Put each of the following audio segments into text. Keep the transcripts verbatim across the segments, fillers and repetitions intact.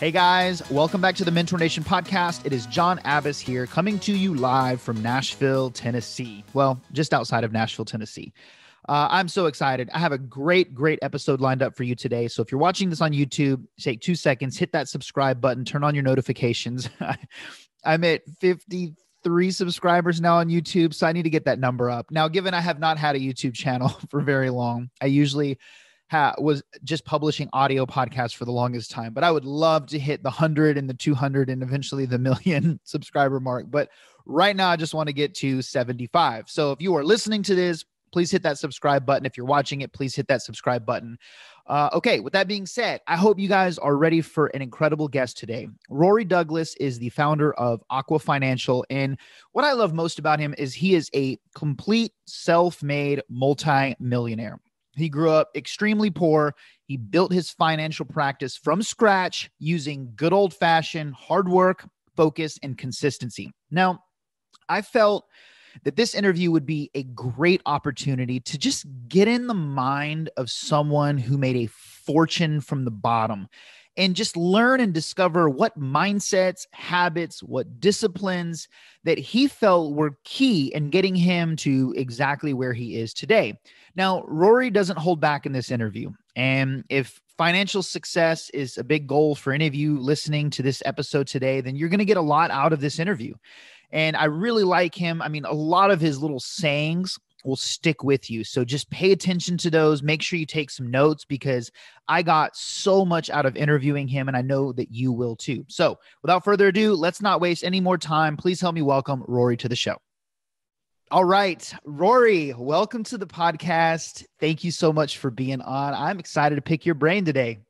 Hey guys, welcome back to the Mentor Nation podcast. It is John Abbas here coming to you live from Nashville, Tennessee. Well, just outside of Nashville, Tennessee. Uh, I'm so excited. I have a great, great episode lined up for you today. So if you're watching this on YouTube, take two seconds, hit that subscribe button, turn on your notifications. I'm at fifty-three subscribers now on YouTube, so I need to get that number up. Now, given I have not had a YouTube channel for very long, I usually... Ha, was just publishing audio podcasts for the longest time, but I would love to hit the hundred and the two hundred and eventually the million subscriber mark. But right now I just want to get to seventy-five. So if you are listening to this, please hit that subscribe button. If you're watching it, please hit that subscribe button. Uh, okay. With that being said, I hope you guys are ready for an incredible guest today. Rory Douglas is the founder of Aqua Financial. And what I love most about him is he is a complete self-made multi-millionaire. He grew up extremely poor. He built his financial practice from scratch using good old-fashioned hard work, focus, and consistency. Now, I felt that this interview would be a great opportunity to just get in the mind of someone who made a fortune from the bottom and just learn and discover what mindsets, habits, what disciplines that he felt were key in getting him to exactly where he is today. Now, Rory doesn't hold back in this interview. And if financial success is a big goal for any of you listening to this episode today, then you're going to get a lot out of this interview. And I really like him. I mean, a lot of his little sayings will stick with you. So just pay attention to those. Make sure you take some notes because I got so much out of interviewing him and I know that you will too. So without further ado, let's not waste any more time. Please help me welcome Rory to the show. All right, Rory, welcome to the podcast. Thank you so much for being on. I'm excited to pick your brain today.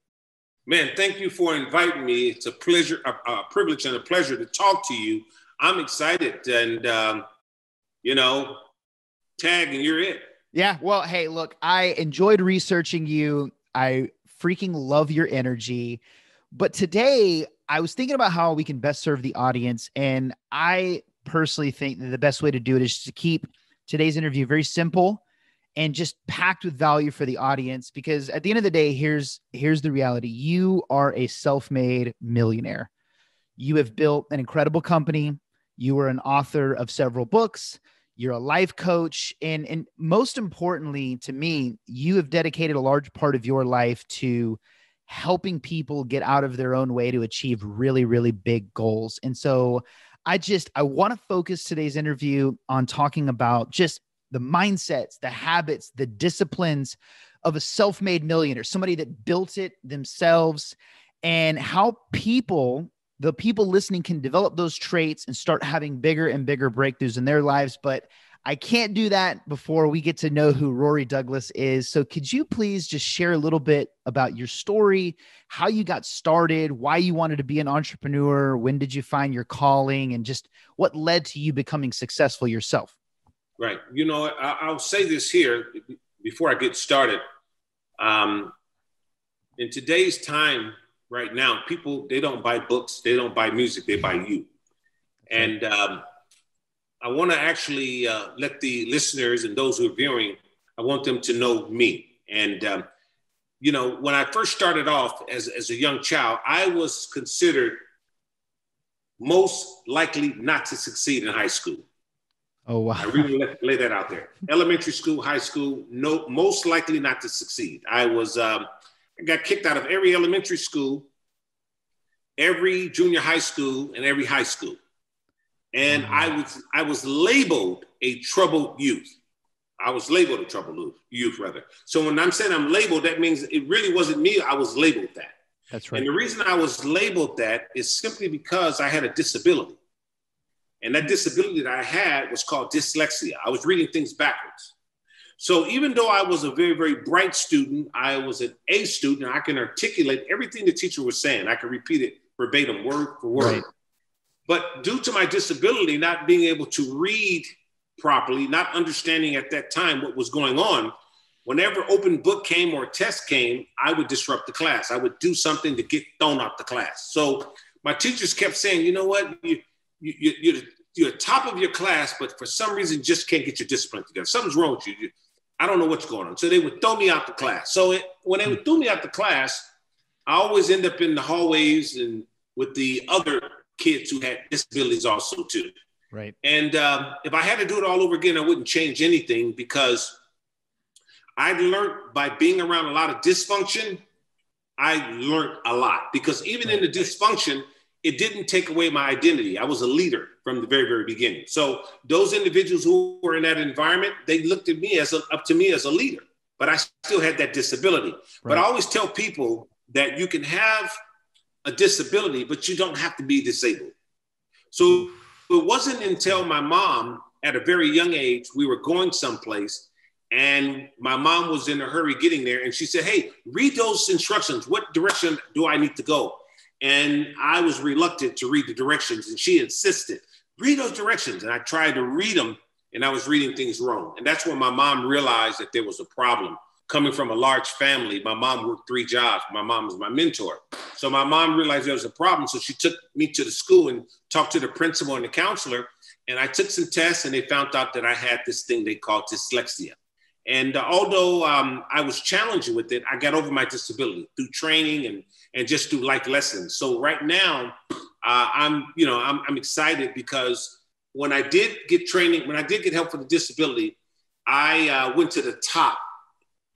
Man, thank you for inviting me. It's a pleasure, a, a privilege and a pleasure to talk to you. I'm excited and, um, you know, tag and you're it. Yeah. Well, hey, look, I enjoyed researching you. I freaking love your energy. But today I was thinking about how we can best serve the audience. And I personally think that the best way to do it is to keep today's interview very simple and just packed with value for the audience. Because at the end of the day, here's, here's the reality. You are a self-made millionaire. You have built an incredible company. You are an author of several books. You're a life coach. And, and most importantly to me, you have dedicated a large part of your life to helping people get out of their own way to achieve really, really big goals. And so I just, I want to focus today's interview on talking about just the mindsets, the habits, the disciplines of a self-made millionaire, somebody that built it themselves, and how people the people listening can develop those traits and start having bigger and bigger breakthroughs in their lives. But I can't do that before we get to know who Rory Douglas is. So could you please just share a little bit about your story, how you got started, why you wanted to be an entrepreneur, when did you find your calling, and just what led to you becoming successful yourself? Right. You know, I'll say this here before I get started. Um, in today's time, right now, people, they don't buy books, they don't buy music, they buy you. And um, I want to actually uh, let the listeners and those who are viewing, I want them to know me. And, um, you know, when I first started off as, as a young child, I was considered most likely not to succeed in high school. Oh, wow. I really let, lay that out there. Elementary school, high school, no, most likely not to succeed. I was... Um, I got kicked out of every elementary school, every junior high school, and every high school. And mm-hmm. I was I was labeled a troubled youth. I was labeled a troubled youth, rather. So when I'm saying I'm labeled, that means it really wasn't me. I was labeled that. That's right. And the reason I was labeled that is simply because I had a disability. And that disability that I had was called dyslexia. I was reading things backwards. So even though I was a very, very bright student, I was an A student. I can articulate everything the teacher was saying. I can repeat it verbatim, word for word. Right. But due to my disability, not being able to read properly, not understanding at that time what was going on, whenever open book came or test came, I would disrupt the class. I would do something to get thrown out the class. So my teachers kept saying, you know what, you, you, you, you're, you're top of your class, but for some reason just can't get your discipline together. Something's wrong with you. you I don't know what's going on. So they would throw me out the class. So it, when they would throw me out the class, I always end up in the hallways and with the other kids who had disabilities also too. Right. And uh, if I had to do it all over again, I wouldn't change anything, because I learned by being around a lot of dysfunction. I learned a lot, because even right. in the dysfunction, it didn't take away my identity. I was a leader from the very, very beginning. So those individuals who were in that environment, they looked at me as a, up to me as a leader, but I still had that disability. Right. But I always tell people that you can have a disability, but you don't have to be disabled. So it wasn't until my mom, at a very young age, we were going someplace, and my mom was in a hurry getting there, and she said, hey, read those instructions. What direction do I need to go? And I was reluctant to read the directions, and she insisted, read those directions. And I tried to read them, and I was reading things wrong. And that's when my mom realized that there was a problem. Coming from a large family, my mom worked three jobs. My mom was my mentor. So my mom realized there was a problem. So she took me to the school and talked to the principal and the counselor. And I took some tests, and they found out that I had this thing they called dyslexia. And uh, although um, I was challenged with it, I got over my disability through training and, and just through life lessons. So right now, uh, I'm, you know, I'm, I'm excited, because when I did get training, when I did get help for the disability, I uh, went to the top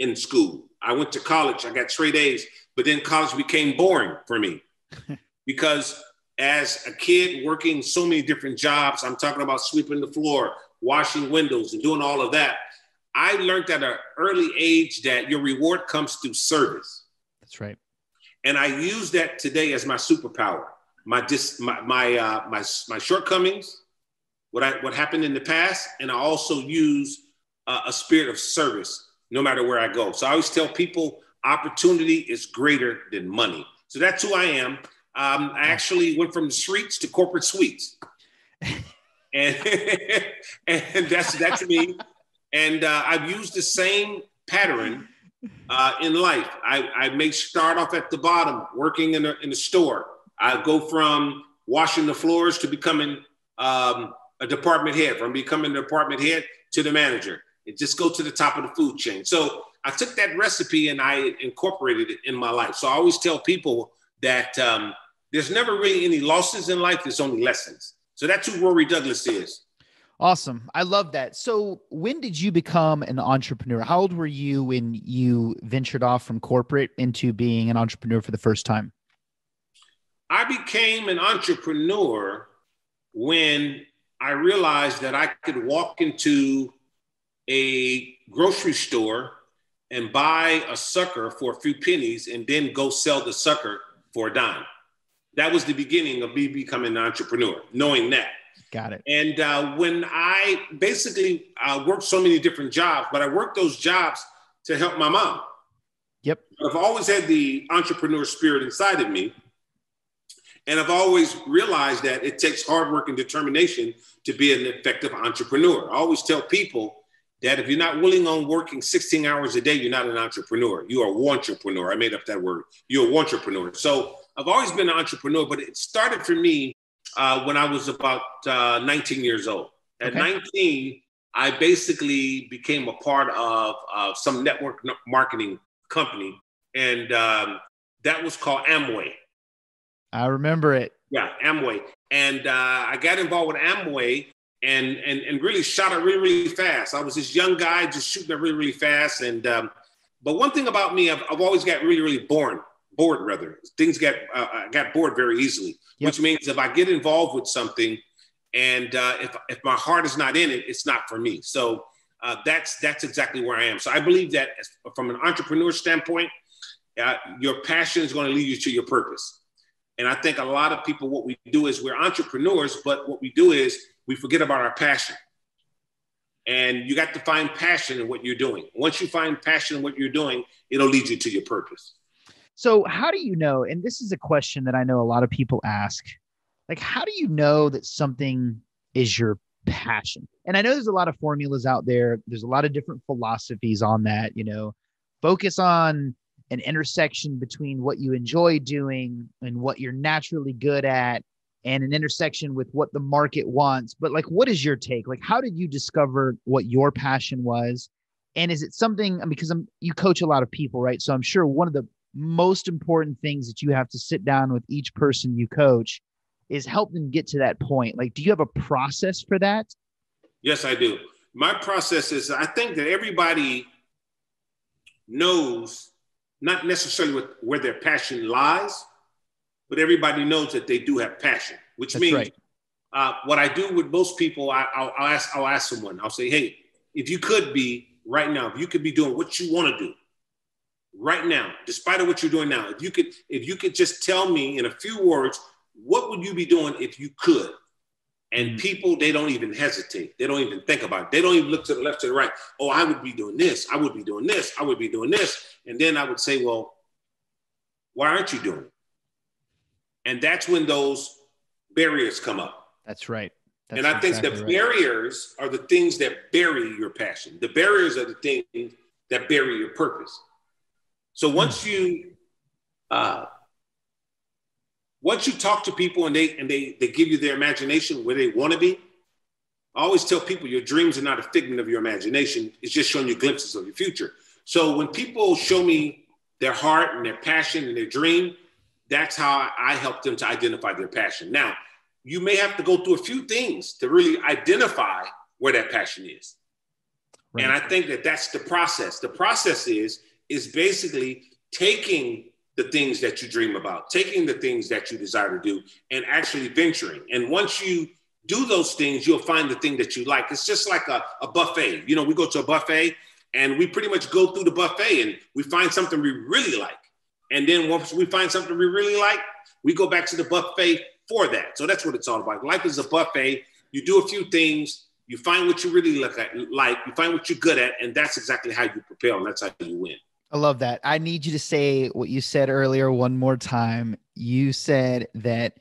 in school. I went to college, I got straight A's, but then college became boring for me because as a kid working so many different jobs, I'm talking about sweeping the floor, washing windows, and doing all of that. I learned at an early age that your reward comes through service. That's right. And I use that today as my superpower. My dis, my my uh, my, my shortcomings, what I what happened in the past, and I also use uh, a spirit of service no matter where I go. So I always tell people, opportunity is greater than money. So that's who I am. Um, I actually went from the streets to corporate suites, and and that's that's me. And uh, I've used the same pattern uh, in life. I, I may start off at the bottom, working in a, in a store. I go from washing the floors to becoming um, a department head, from becoming the department head to the manager. It just go to the top of the food chain. So I took that recipe and I incorporated it in my life. So I always tell people that um, there's never really any losses in life. There's only lessons. So that's who Rory Douglas is. Awesome. I love that. So when did you become an entrepreneur? How old were you when you ventured off from corporate into being an entrepreneur for the first time? I became an entrepreneur when I realized that I could walk into a grocery store and buy a sucker for a few pennies and then go sell the sucker for a dime. That was the beginning of me becoming an entrepreneur, knowing that. Got it. And uh, when I basically uh, worked so many different jobs, but I worked those jobs to help my mom. Yep. I've always had the entrepreneur spirit inside of me. And I've always realized that it takes hard work and determination to be an effective entrepreneur. I always tell people that if you're not willing on working sixteen hours a day, you're not an entrepreneur. You are a wantrepreneur. I made up that word. You're a wantrepreneur. So I've always been an entrepreneur, but it started for me Uh, when I was about uh, nineteen years old. At okay. nineteen, I basically became a part of uh, some network n- marketing company, and um, that was called Amway. I remember it. Yeah, Amway. And uh, I got involved with Amway and, and, and really shot it really, really fast. I was this young guy just shooting it really, really fast. And um, but one thing about me, I've, I've always got really, really bored. bored rather. Things got uh, got bored very easily, yep. Which means if I get involved with something and uh, if, if my heart is not in it, it's not for me. So uh, that's that's exactly where I am. So I believe that from an entrepreneur standpoint, uh, your passion is going to lead you to your purpose. And I think a lot of people, what we do is we're entrepreneurs, but what we do is we forget about our passion. And you got to find passion in what you're doing. Once you find passion in what you're doing, it'll lead you to your purpose. So how do you know, and this is a question that I know a lot of people ask, like, how do you know that something is your passion? And I know there's a lot of formulas out there. There's a lot of different philosophies on that, you know, focus on an intersection between what you enjoy doing and what you're naturally good at and an intersection with what the market wants. But like, what is your take? Like, how did you discover what your passion was? And is it something, because I'm, you coach a lot of people, right? So I'm sure one of the most important things that you have to sit down with each person you coach is help them get to that point. Like, do you have a process for that? Yes, I do. My process is, I think that everybody knows not necessarily what, where their passion lies, but everybody knows that they do have passion, which That's means right. uh, what I do with most people, I, I'll, I'll ask, I'll ask someone, I'll say, hey, if you could be right now, if you could be doing what you want to do right now, despite of what you're doing now, if you could, if you could just tell me in a few words, what would you be doing if you could? And mm-hmm. people, they don't even hesitate. They don't even think about it. They don't even look to the left, to the right. Oh, I would be doing this. I would be doing this. I would be doing this. And then I would say, well, why aren't you doing it? And that's when those barriers come up. That's right. That's and I think exactly the right. barriers are the things that bury your passion. The barriers are the things that bury your purpose. So once you, uh, once you talk to people and they and they they give you their imagination where they want to be, I always tell people your dreams are not a figment of your imagination. It's just showing you glimpses of your future. So when people show me their heart and their passion and their dream, that's how I help them to identify their passion. Now, you may have to go through a few things to really identify where that passion is. Right. And I think that that's the process. The process is, is basically taking the things that you dream about, taking the things that you desire to do, and actually venturing. And once you do those things, you'll find the thing that you like. It's just like a, a buffet. You know, we go to a buffet and we pretty much go through the buffet and we find something we really like. And then once we find something we really like, we go back to the buffet for that. So that's what it's all about. Life is a buffet. You do a few things, you find what you really look at, like, you find what you're good at, and that's exactly how you propel, and that's how you win. I love that. I need you to say what you said earlier one more time. You said that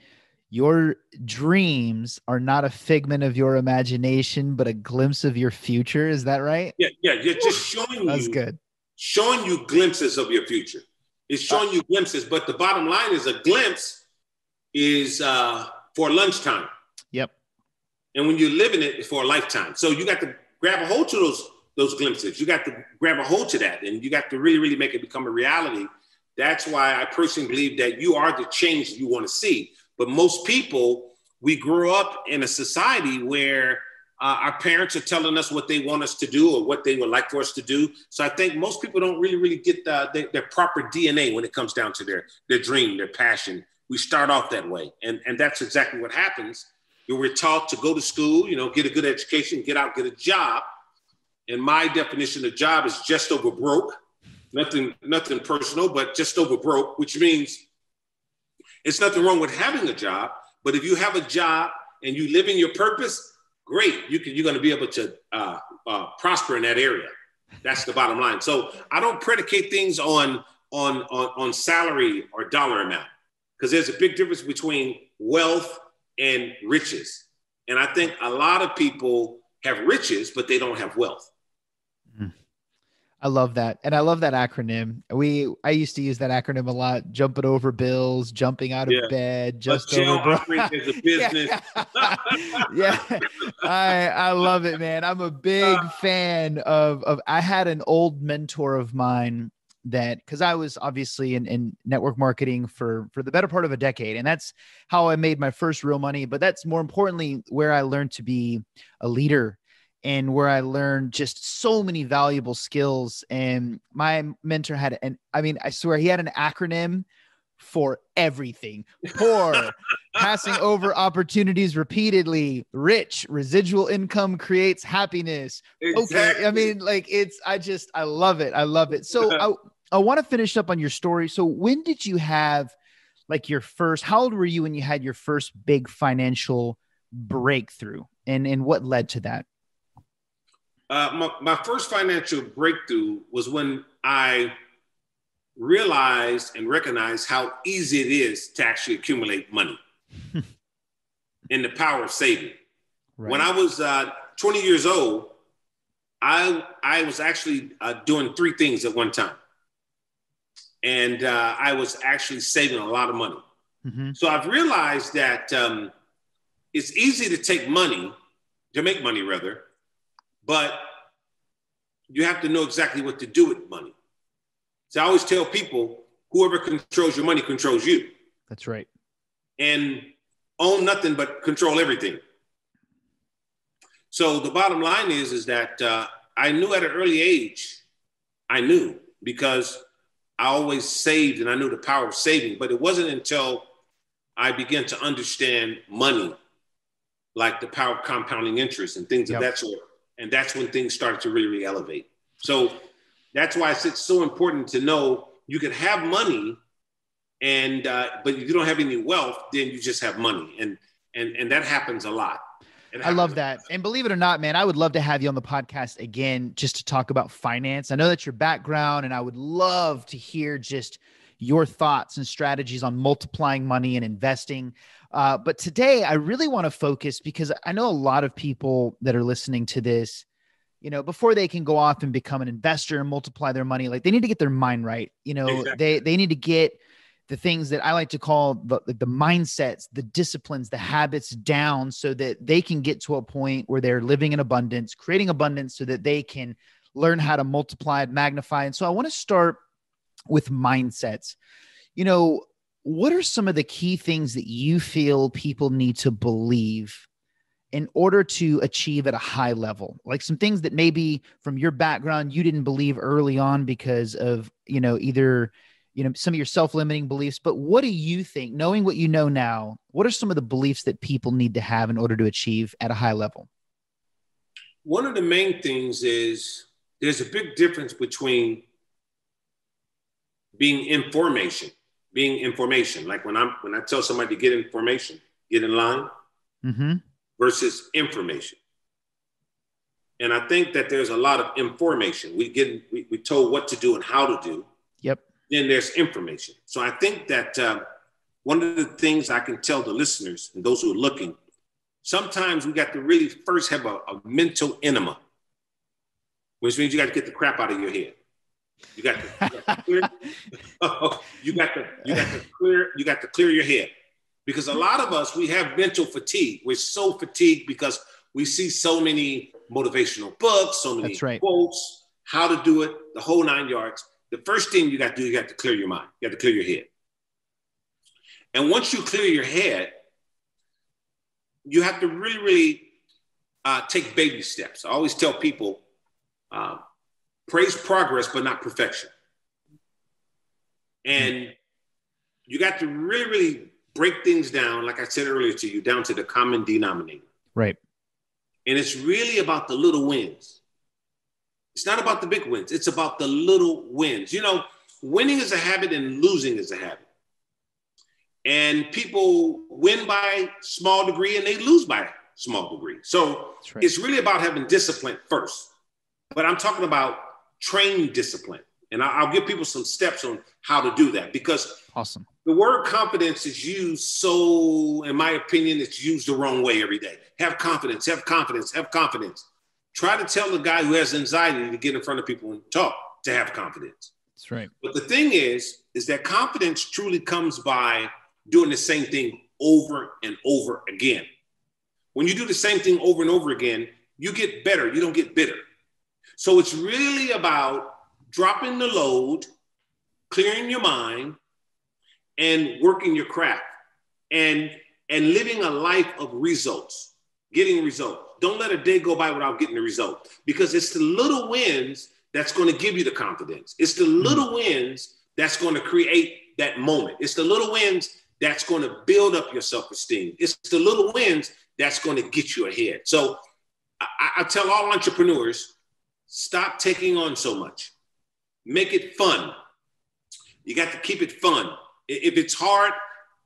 your dreams are not a figment of your imagination, but a glimpse of your future. Is that right? Yeah, yeah. You're just showing that's you, good. showing you glimpses of your future. It's showing you glimpses, but the bottom line is a glimpse is uh, for lunchtime. Yep. And when you're living it, it's for a lifetime. So you got to grab a hold to those those glimpses. You got to grab a hold to that, and you got to really, really make it become a reality. That's why I personally believe that you are the change you want to see. But most people, we grow up in a society where uh, our parents are telling us what they want us to do or what they would like for us to do. So I think most people don't really, really get the, the, their proper D N A when it comes down to their, their dream, their passion. We start off that way. And, and that's exactly what happens. We're taught to go to school, you know, get a good education, get out, get a job. And my definition of job is just over broke, nothing, nothing personal, but just over broke, which means it's nothing wrong with having a job. But if you have a job and you live in your purpose, great, you can, you're going to be able to uh, uh, prosper in that area. That's the bottom line. So I don't predicate things on on on, on salary or dollar amount, because there's a big difference between wealth and riches. And I think a lot of people have riches, but they don't have wealth. I love that. And I love that acronym. We, I used to use that acronym a lot, jumping over bills, jumping out of yeah. bed, just over bro- is a business. yeah. yeah. I, I love it, man. I'm a big fan of, of, I had an old mentor of mine that, cause I was obviously in, in network marketing for, for the better part of a decade. And that's how I made my first real money. But that's more importantly, where I learned to be a leader, and where I learned just so many valuable skills. And my mentor had, and I mean, I swear he had an acronym for everything. Poor, passing over opportunities repeatedly. Rich, residual income creates happiness. Exactly. Okay, I mean, like it's, I just, I love it. I love it. So I, I want to finish up on your story. So when did you have like your first, how old were you when you had your first big financial breakthrough, and, and what led to that? Uh, my, my first financial breakthrough was when I realized and recognized how easy it is to actually accumulate money and the power of saving. Right. When I was uh, twenty years old, I, I was actually uh, doing three things at one time. And uh, I was actually saving a lot of money. Mm-hmm. So I've realized that um, it's easy to take money, to make money rather, but you have to know exactly what to do with money. So I always tell people, whoever controls your money controls you. That's right. And own nothing but control everything. So the bottom line is, is that uh, I knew at an early age, I knew because I always saved and I knew the power of saving, but it wasn't until I began to understand money, like the power of compounding interest and things yep. of that sort. And that's when things started to really, really elevate. So that's why it's so important to know you can have money, and uh, but if you don't have any wealth, then you just have money. And and and that happens a lot. I love that. And believe it or not, man, I would love to have you on the podcast again just to talk about finance. I know that's your background, and I would love to hear just your thoughts and strategies on multiplying money and investing. Uh, but today I really want to focus, because I know a lot of people that are listening to this, you know, before they can go off and become an investor and multiply their money, like they need to get their mind right. You know, exactly. they, they need to get the things that I like to call the, the mindsets, the disciplines, the habits down so that they can get to a point where they're living in abundance, creating abundance so that they can learn how to multiply and magnify. And so I want to start with mindsets. You know, what are some of the key things that you feel people need to believe in order to achieve at a high level? Like some things that maybe from your background, you didn't believe early on because of, you know, either you know, some of your self-limiting beliefs, but what do you think, knowing what you know now, what are some of the beliefs that people need to have in order to achieve at a high level? One of the main things is there's a big difference between being information, being information. Like when I'm, when I tell somebody to get information, get in line mm-hmm. versus information. And I think that there's a lot of information. We get, we, we told what to do and how to do. Yep. Then there's information. So I think that uh, one of the things I can tell the listeners and those who are looking, sometimes we got to really first have a, a mental enema, which means you got to get the crap out of your head. You got to, you got to clear, you got to, you got to clear, you got to clear your head, because a lot of us, we have mental fatigue. We're so fatigued because we see so many motivational books, so many That's right. quotes, how to do it, the whole nine yards. The first thing you got to do, you got to clear your mind. You got to clear your head. And once you clear your head, you have to really, really uh, take baby steps. I always tell people, uh, praise progress, but not perfection. And you got to really, really break things down, like I said earlier to you, down to the common denominator. Right. And it's really about the little wins. It's not about the big wins. It's about the little wins. You know, winning is a habit and losing is a habit. And people win by small degree and they lose by small degree. So right. It's really about having discipline first. But I'm talking about trained discipline. And I'll give people some steps on how to do that, because awesome. The word confidence is used so, in my opinion, it's used the wrong way every day. Have confidence, have confidence, have confidence. Try to tell the guy who has anxiety to get in front of people and talk, to have confidence. That's right. But the thing is, is that confidence truly comes by doing the same thing over and over again. When you do the same thing over and over again, you get better. You don't get bitter. So it's really about dropping the load, clearing your mind, and working your craft, and, and living a life of results, getting results. Don't let a day go by without getting the result, because it's the little wins that's going to give you the confidence. It's the little wins that's going to create that moment. It's the little wins that's going to build up your self-esteem. It's the little wins that's going to get you ahead. So I, I tell all entrepreneurs, stop taking on so much. Make it fun. You got to keep it fun. If it's hard,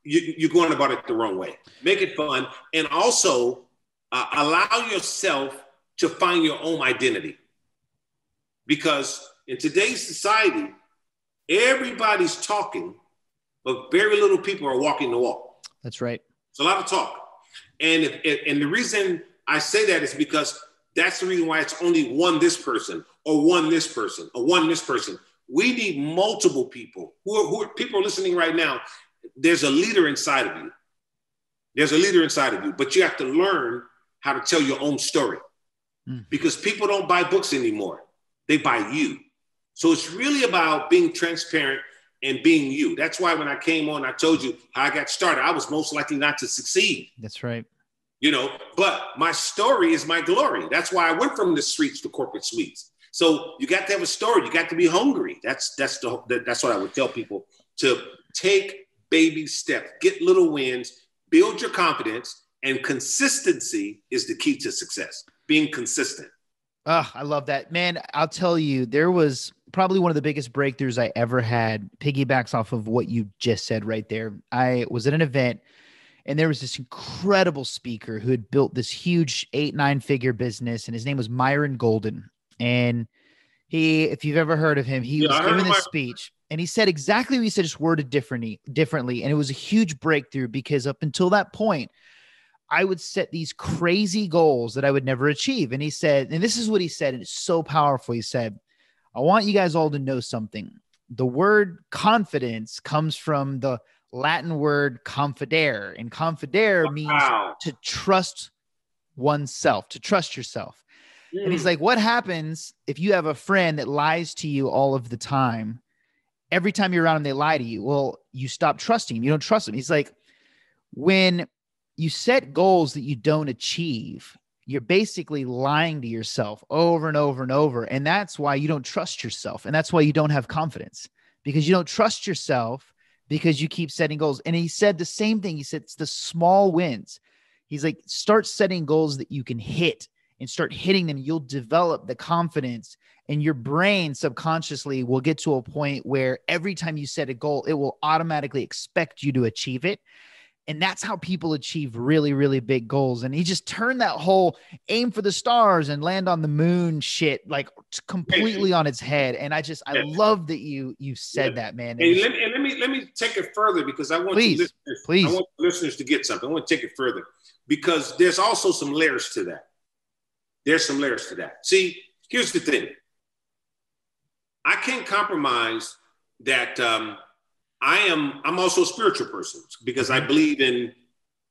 you, you're going about it the wrong way. Make it fun. And also, Uh, allow yourself to find your own identity. Because in today's society, everybody's talking, but very little people are walking the walk. That's right. It's a lot of talk. And, if, if, and the reason I say that is because that's the reason why it's only one this person or one this person or one this person. We need multiple people. Who are, who are people listening right now? There's a leader inside of you. There's a leader inside of you, but you have to learn how to tell your own story, mm. because people don't buy books anymore. They buy you. So it's really about being transparent and being you. That's why when I came on, I told you how I got started. I was most likely not to succeed. That's right. You know, but my story is my glory. That's why I went from the streets to corporate suites. So you got to have a story. You got to be hungry. That's that's the that's what I would tell people, to take baby steps, get little wins, build your confidence, and consistency is the key to success. Being consistent. Oh, I love that, man. I'll tell you, there was probably one of the biggest breakthroughs I ever had, piggybacks off of what you just said right there. I was at an event and there was this incredible speaker who had built this huge eight, nine figure business. And his name was Myron Golden. And he, if you've ever heard of him, he yeah, was giving this my- speech and he said exactly what he said, just worded differently, differently. And it was a huge breakthrough because up until that point, I would set these crazy goals that I would never achieve. And he said, and this is what he said, and it's so powerful. He said, I want you guys all to know something. The word confidence comes from the Latin word confidere, and confidere means wow. to trust oneself, to trust yourself. Mm. And he's like, what happens if you have a friend that lies to you all of the time? Every time you're around them, they lie to you. Well, you stop trusting him. You don't trust him. He's like, when you set goals that you don't achieve, you're basically lying to yourself over and over and over. And that's why you don't trust yourself. And that's why you don't have confidence, because you don't trust yourself because you keep setting goals. And he said the same thing. He said, it's the small wins. He's like, start setting goals that you can hit and start hitting them. You'll develop the confidence and your brain subconsciously will get to a point where every time you set a goal, it will automatically expect you to achieve it. And that's how people achieve really, really big goals. And he just turned that whole aim for the stars and land on the moon shit like completely on its head. And I just, I love that you you said yeah. that, man. And, was, let me, and let me let me take it further because I want please, listeners, please. I want listeners to get something. I want to take it further because there's also some layers to that. There's some layers to that. See, here's the thing. I can't compromise that. Um, I am, I'm also a spiritual person because I believe in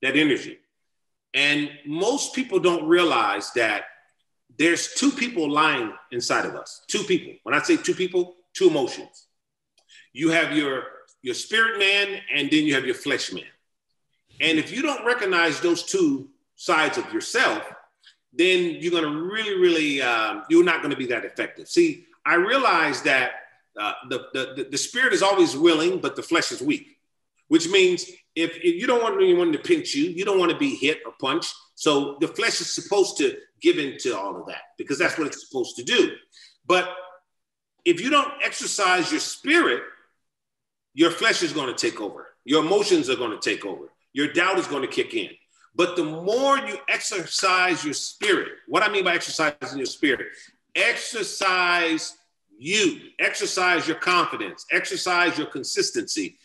that energy. And most people don't realize that there's two people lying inside of us, two people. When I say two people, two emotions. You have your, your spirit man, and then you have your flesh man. And if you don't recognize those two sides of yourself, then you're gonna really, really, uh, you're not gonna be that effective. See, I realize that Uh, the, the, the spirit is always willing, but the flesh is weak, which means if, if you don't want anyone to pinch you, you don't want to be hit or punched. So the flesh is supposed to give into all of that because that's what it's supposed to do. But if you don't exercise your spirit, your flesh is going to take over. Your emotions are going to take over. Your doubt is going to kick in. But the more you exercise your spirit, what I mean by exercising your spirit, exercise you, exercise your confidence, exercise your consistency.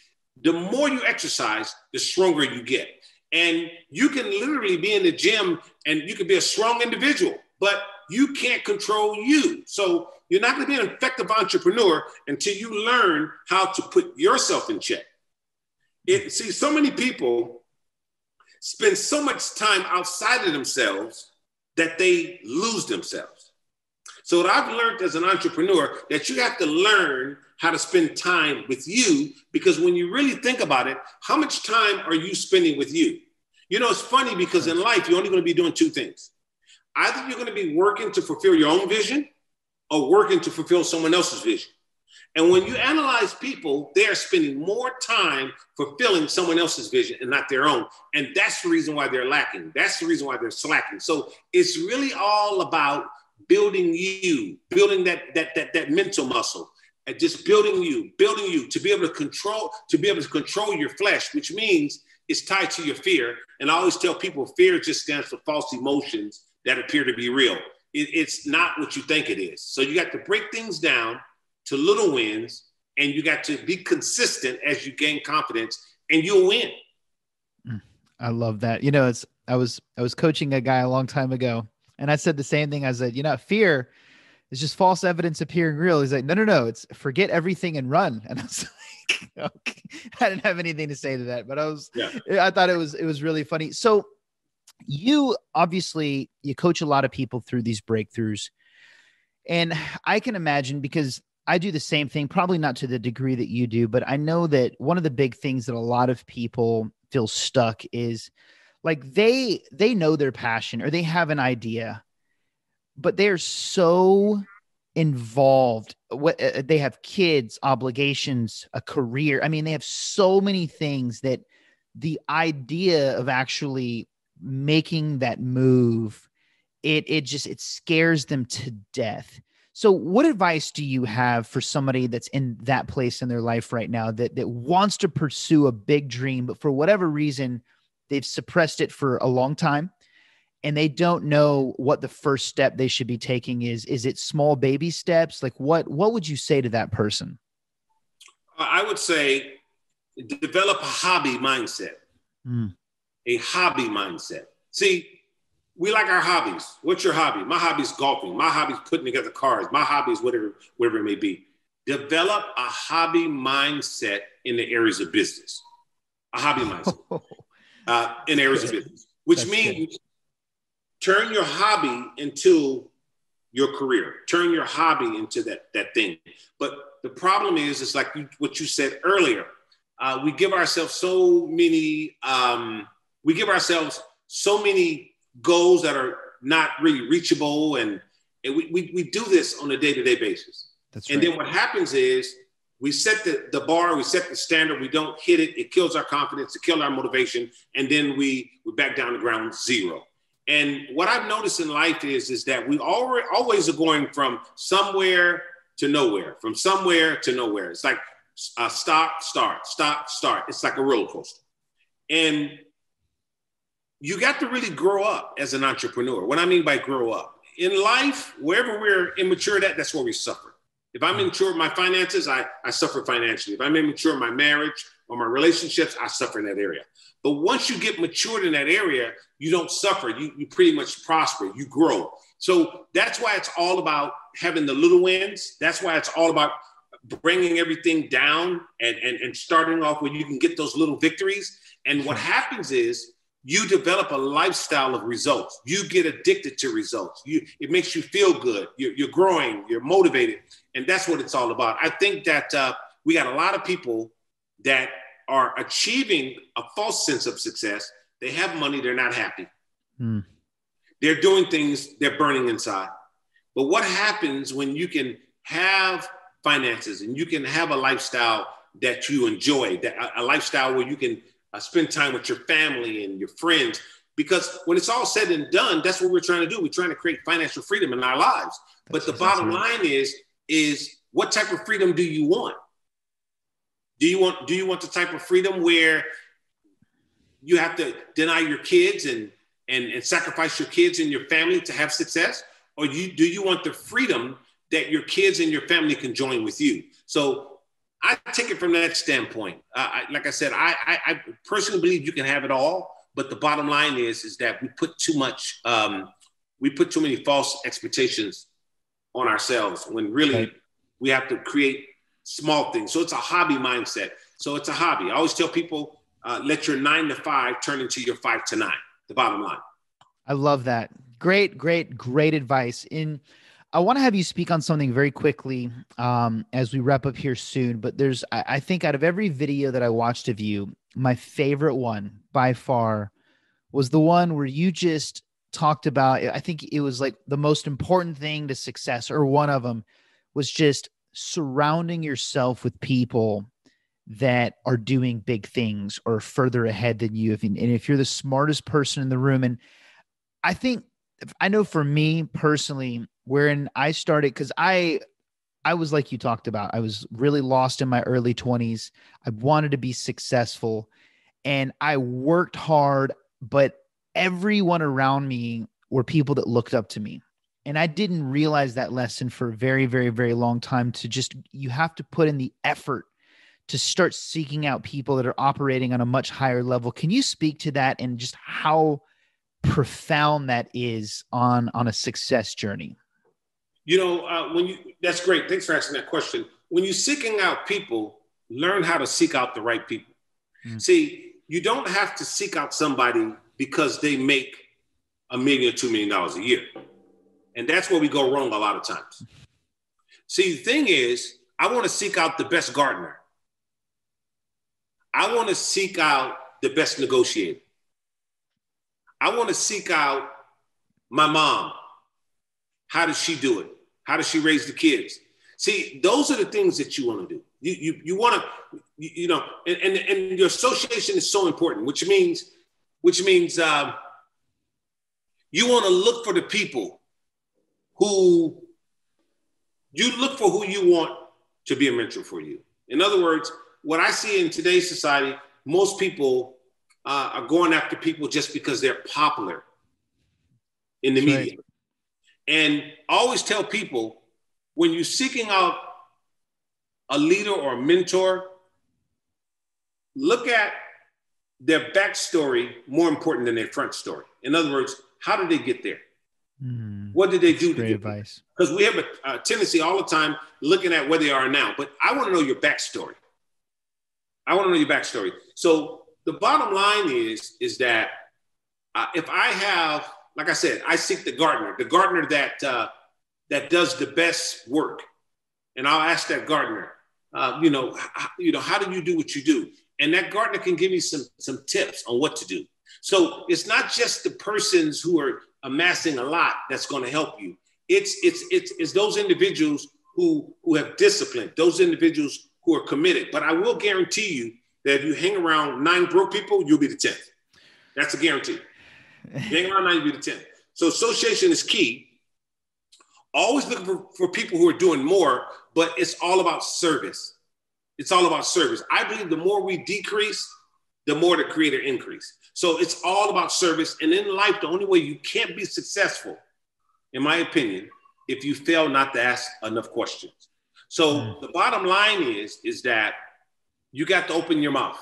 The more you exercise, the stronger you get. And you can literally be in the gym and you can be a strong individual, but you can't control you. So you're not going to be an effective entrepreneur until you learn how to put yourself in check. It, see, so many people spend so much time outside of themselves that they lose themselves. So what I've learned as an entrepreneur, that you have to learn how to spend time with you, because when you really think about it, how much time are you spending with you? You know, it's funny because in life, you're only going to be doing two things. Either you're going to be working to fulfill your own vision or working to fulfill someone else's vision. And when you analyze people, they are spending more time fulfilling someone else's vision and not their own. And that's the reason why they're lacking. That's the reason why they're slacking. So it's really all about building you, building that that that that mental muscle, and just building you, building you to be able to control, to be able to control your flesh, which means it's tied to your fear. And I always tell people, fear just stands for false emotions that appear to be real. It, it's not what you think it is. So you got to break things down to little wins, and you got to be consistent as you gain confidence, and you'll win. I love that. You know, it's I was I was coaching a guy a long time ago. And I said the same thing. I said, you know, fear is just false evidence appearing real. He's like, no, no, no. It's forget everything and run. And I was like, okay. I didn't have anything to say to that, but I was, yeah. I thought it was, it was really funny. So you obviously, you coach a lot of people through these breakthroughs. And I can imagine because I do the same thing, probably not to the degree that you do, but I know that one of the big things that a lot of people feel stuck is like they, they know their passion or they have an idea, but they're so involved. What, uh, they have kids, obligations, a career. I mean, they have so many things that the idea of actually making that move, it, it just, it scares them to death. So what advice do you have for somebody that's in that place in their life right now that, that wants to pursue a big dream, but for whatever reason, they've suppressed it for a long time and they don't know what the first step they should be taking is? Is it small baby steps? Like what, what would you say to that person? I would say develop a hobby mindset, mm. a hobby mindset. See, we like our hobbies. What's your hobby? My hobby is golfing. My hobby is putting together cars. My hobby is whatever, whatever it may be. Develop a hobby mindset in the areas of business. A hobby mindset oh, uh, in areas good. of business, which that's means good. turn your hobby into your career. Turn your hobby into that, that thing. But the problem is, it's like you, what you said earlier. Uh, we give ourselves so many, um, we give ourselves so many goals that are not really reachable. And, and we, we, we do this on a day-to-day basis. That's right. And then what happens is we set the, the bar, we set the standard, we don't hit it. It kills our confidence, it kills our motivation. And then we, we're back down to ground zero. And what I've noticed in life is, is that we already, always are going from somewhere to nowhere, from somewhere to nowhere. It's like uh, stop, start, stop, start. It's like a roller coaster. And you got to really grow up as an entrepreneur. What I mean by grow up, in life, wherever we're immature at, that's where we suffer. If I'm immature in my finances, I, I suffer financially. If I'm immature in my marriage or my relationships, I suffer in that area. But once you get matured in that area, you don't suffer. You, you pretty much prosper, you grow. So that's why it's all about having the little wins. That's why it's all about bringing everything down and, and, and starting off where you can get those little victories. And what happens is, you develop a lifestyle of results. You get addicted to results. You, it makes you feel good. You're, you're growing, you're motivated. And that's what it's all about. I think that uh, we got a lot of people that are achieving a false sense of success. They have money, they're not happy. Mm. They're doing things, they're burning inside. But what happens when you can have finances and you can have a lifestyle that you enjoy, that a, a lifestyle where you can Uh, spend time with your family and your friends, because when it's all said and done, that's what we're trying to do. We're trying to create financial freedom in our lives. That's but the bottom right. line is, is what type of freedom do you want? Do you want, do you want the type of freedom where you have to deny your kids and, and, and sacrifice your kids and your family to have success? Or you, do you want the freedom that your kids and your family can join with you? So I take it from that standpoint. Uh, I, like I said, I, I, I personally believe you can have it all, but the bottom line is, is that we put too much, um, we put too many false expectations on ourselves when really right. we have to create small things. So it's a hobby mindset. So it's a hobby. I always tell people, uh, let your nine to five turn into your five to nine, the bottom line. I love that. Great, great, great advice. In I want to have you speak on something very quickly um, as we wrap up here soon, but there's, I, I think out of every video that I watched of you, my favorite one by far was the one where you just talked about, I think it was like the most important thing to success, or one of them was just surrounding yourself with people that are doing big things or further ahead than you. And if you're the smartest person in the room, and I think, I know for me personally, wherein I started, because I, I was like you talked about, I was really lost in my early twenties. I wanted to be successful and I worked hard, but everyone around me were people that looked up to me. And I didn't realize that lesson for a very, very, very long time to just, you have to put in the effort to start seeking out people that are operating on a much higher level. Can you speak to that and just how profound that is on, on a success journey? You know, uh, when you, that's great. Thanks for asking that question. When you're seeking out people, learn how to seek out the right people. Mm-hmm. See, you don't have to seek out somebody because they make a million or two million dollars a year. And that's where we go wrong a lot of times. See, the thing is, I want to seek out the best gardener. I want to seek out the best negotiator. I want to seek out my mom. How does she do it? How does she raise the kids? See, those are the things that you want to do. You, you, you want to, you, you know, and, and, and your association is so important, which means, which means um, you want to look for the people who, you look for who you want to be a mentor for you. In other words, what I see in today's society, most people uh, are going after people just because they're popular in the That's media. Right. And I always tell people, when you're seeking out a leader or a mentor, look at their backstory more important than their front story. In other words, how did they get there? Mm, what did they do to get there? Because we have a, a tendency all the time looking at where they are now. But I want to know your backstory. I want to know your backstory. So the bottom line is, is that uh, if I have, like I said, I seek the gardener, the gardener that uh, that does the best work. And I'll ask that gardener, uh, you know, h- you know, how do you do what you do? And that gardener can give me some, some tips on what to do. So it's not just the persons who are amassing a lot that's going to help you. It's, it's, it's, it's those individuals who, who have discipline, those individuals who are committed. But I will guarantee you that if you hang around nine broke people, you'll be the tenth. That's a guarantee. You hang around nine, you'll be the tenth. So association is key. Always looking for, for people who are doing more, but it's all about service. It's all about service. I believe the more we decrease, the more the creator increase. So it's all about service. And in life, the only way you can't be successful, in my opinion, if you fail not to ask enough questions. So mm. the bottom line is, is that you got to open your mouth.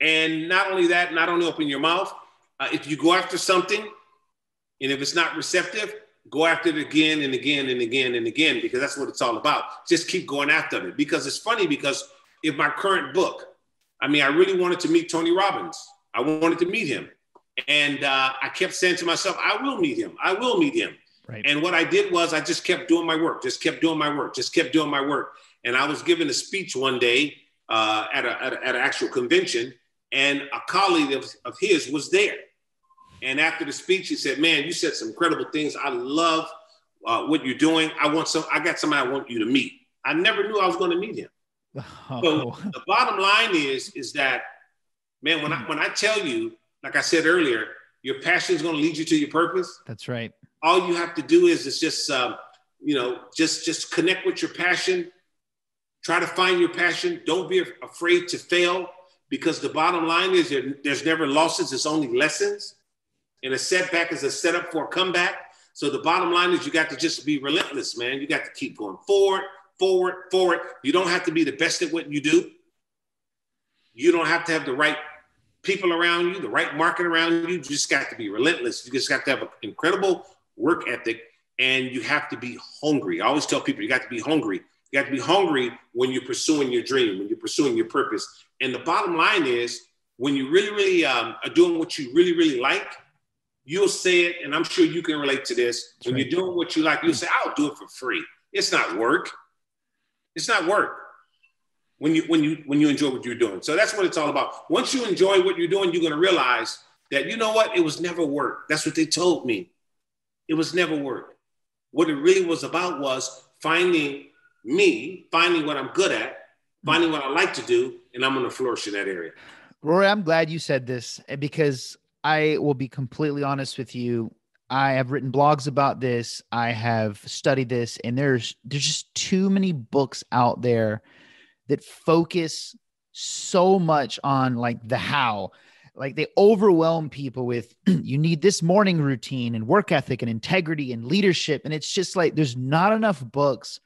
And not only that, not only open your mouth, uh, if you go after something, and if it's not receptive, go after it again and again and again and again, because that's what it's all about. Just keep going after it. Because it's funny, because in my current book, I mean, I really wanted to meet Tony Robbins. I wanted to meet him. And uh, I kept saying to myself, I will meet him. I will meet him. Right. And what I did was I just kept doing my work, just kept doing my work, just kept doing my work. And I was giving a speech one day uh, at, a, at, a, at an actual convention, and a colleague of, of his was there. And after the speech, he said, man, you said some incredible things. I love uh, what you're doing. I want some, I got somebody I want you to meet. I never knew I was going to meet him. Oh. So the bottom line is, is that, man, when mm. I, when I tell you, like I said earlier, your passion is going to lead you to your purpose. That's right. All you have to do is, is just, um, you know, just, just connect with your passion. Try to find your passion. Don't be afraid to fail, because the bottom line is there, there's never losses. It's only lessons. And a setback is a setup for a comeback. So the bottom line is you got to just be relentless, man. You got to keep going forward, forward, forward. You don't have to be the best at what you do. You don't have to have the right people around you, the right market around you. You just got to be relentless. You just got to have an incredible work ethic, and you have to be hungry. I always tell people, you got to be hungry. You got to be hungry when you're pursuing your dream, when you're pursuing your purpose. And the bottom line is, when you really, really um, are doing what you really, really like, you'll say it, and I'm sure you can relate to this. That's when right. You're doing what you like, you'll say, I'll do it for free. It's not work. It's not work when you when you, when you enjoy what you're doing. So that's what it's all about. Once you enjoy what you're doing, you're going to realize that, you know what? It was never work. That's what they told me. It was never work. What it really was about was finding me, finding what I'm good at, finding what I like to do, and I'm going to flourish in that area. Rory, I'm glad you said this, because I will be completely honest with you. I have written blogs about this. I have studied this, and there's there's just too many books out there that focus so much on like the how. Like, they overwhelm people with you need this morning routine and work ethic and integrity and leadership. And it's just like, there's not enough books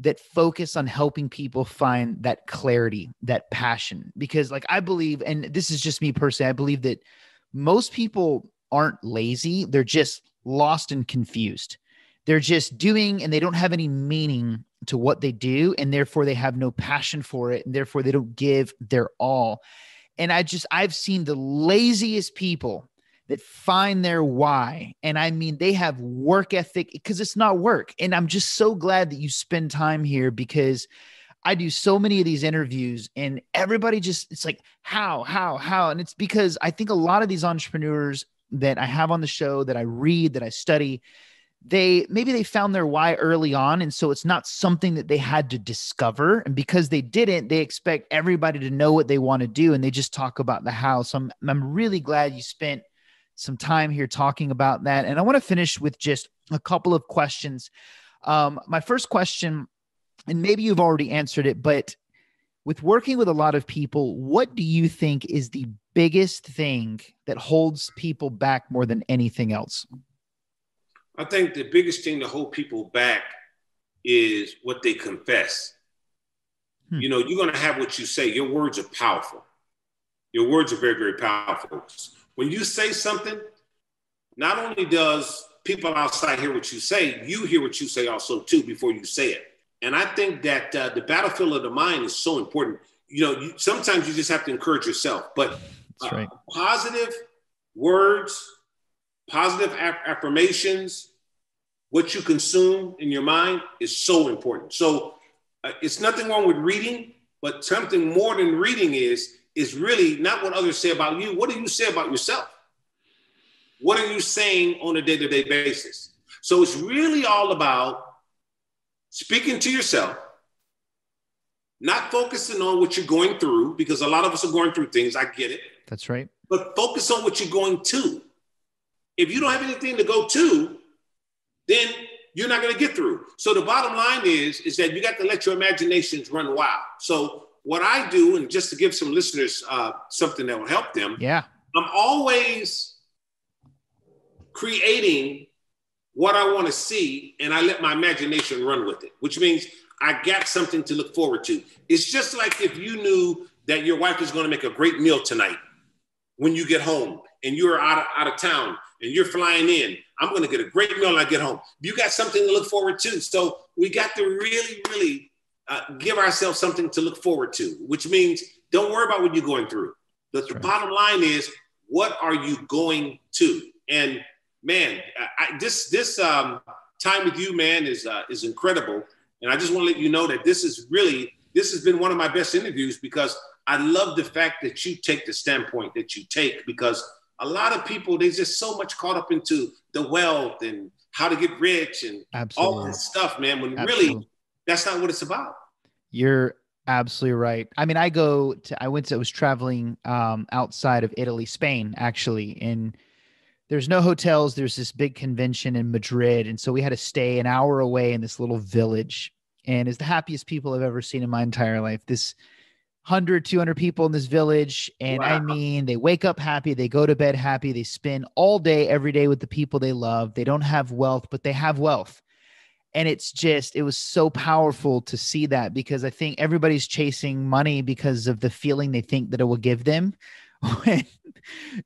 that focus on helping people find that clarity, that passion. Because like, I believe, and this is just me personally, I believe that most people aren't lazy. They're just lost and confused. They're just doing, and they don't have any meaning to what they do. And therefore they have no passion for it. And therefore they don't give their all. And I just, I've seen the laziest people that find their why. And I mean, they have work ethic because it's not work. And I'm just so glad that you spend time here, because I do so many of these interviews and everybody just, it's like, how, how, how? And it's because I think a lot of these entrepreneurs that I have on the show, that I read, that I study, they, maybe they found their why early on. And so it's not something that they had to discover. And because they didn't, they expect everybody to know what they want to do. And they just talk about the how. So I'm, I'm really glad you spent some time here talking about that. And I want to finish with just a couple of questions. Um, my first question, and maybe you've already answered it, but with working with a lot of people, what do you think is the biggest thing that holds people back more than anything else? I think the biggest thing to hold people back is what they confess. Hmm. You know, you're going to have what you say. Your words are powerful. Your words are very, very powerful. When you say something, not only does people outside hear what you say, you hear what you say also too before you say it. And I think that uh, the battlefield of the mind is so important. You know, you, sometimes you just have to encourage yourself. But uh, right. positive words, positive af- affirmations, what you consume in your mind is so important. So uh, it's nothing wrong with reading, but something more than reading is, is really not what others say about you. What do you say about yourself? What are you saying on a day-to-day basis? So it's really all about speaking to yourself, not focusing on what you're going through, because a lot of us are going through things. I get it. That's right. But focus on what you're going to. If you don't have anything to go to, then you're not going to get through. So the bottom line is, is that you got to let your imaginations run wild. So what I do, and just to give some listeners uh, something that will help them. Yeah. I'm always creating what I want to see, and I let my imagination run with it, which means I got something to look forward to. It's just like if you knew that your wife is going to make a great meal tonight when you get home and you're out of, out of town and you're flying in, I'm going to get a great meal when I get home. You got something to look forward to. So we got to really, really uh, give ourselves something to look forward to, which means don't worry about what you're going through. The, the right. bottom line is, what are you going to? And man, I, this this um, time with you, man, is uh, is incredible, and I just want to let you know that this is really this has been one of my best interviews, because I love the fact that you take the standpoint that you take, because a lot of people, they're just so much caught up into the wealth and how to get rich and absolutely. All this stuff, man. When absolutely. Really, that's not what it's about. You're absolutely right. I mean, I go to I went to I was traveling um, outside of Italy, Spain, actually, in. There's no hotels. There's this big convention in Madrid. And so we had to stay an hour away in this little village. And it's the happiest people I've ever seen in my entire life. This one hundred, two hundred people in this village. And wow. I mean, they wake up happy. They go to bed happy. They spend all day, every day with the people they love. They don't have wealth, but they have wealth. And it's just, it was so powerful to see that, because I think everybody's chasing money because of the feeling they think that it will give them. When,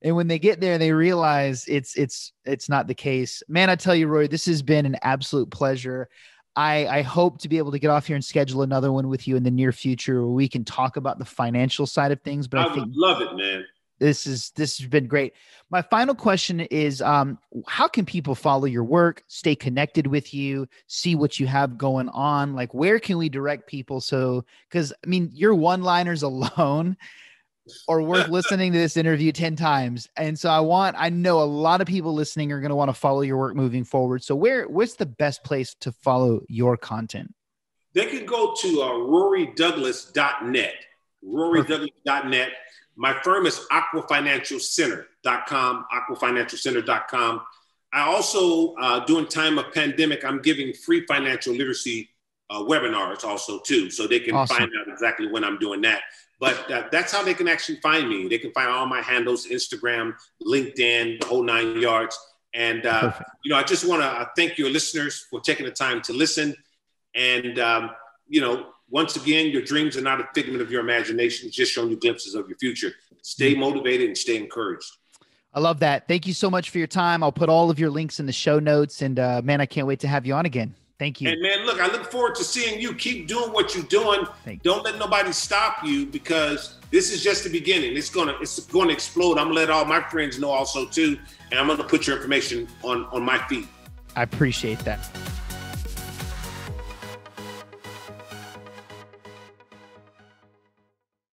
and when they get there, they realize it's, it's, it's not the case, man. I tell you, Rory, this has been an absolute pleasure. I, I hope to be able to get off here and schedule another one with you in the near future where we can talk about the financial side of things, but I, I think love it, man. This is, this has been great. My final question is, um, how can people follow your work, stay connected with you, see what you have going on? Like, where can we direct people? So, cause I mean, your one-liners alone or worth listening to this interview ten times. And so I want, I know a lot of people listening are going to want to follow your work moving forward. So where, what's the best place to follow your content? They can go to uh, rory douglas dot net, rory douglas dot net. My firm is aqua financial center dot com, aqua financial center dot com. I also, uh, during time of pandemic, I'm giving free financial literacy uh, webinars also too. So they can awesome. Find out exactly when I'm doing that. But uh, that's how they can actually find me. They can find all my handles, Instagram, LinkedIn, the whole nine yards. And, uh, you know, I just want to thank your listeners for taking the time to listen. And, um, you know, once again, your dreams are not a figment of your imagination. It's just showing you glimpses of your future. Stay motivated and stay encouraged. I love that. Thank you so much for your time. I'll put all of your links in the show notes. And, uh, man, I can't wait to have you on again. Thank you. And man, look, I look forward to seeing you. Keep doing what you're doing. Thank Don't you. Let nobody stop you, because this is just the beginning. It's gonna, it's gonna explode. I'm gonna let all my friends know also too, and I'm gonna put your information on on my feed. I appreciate that.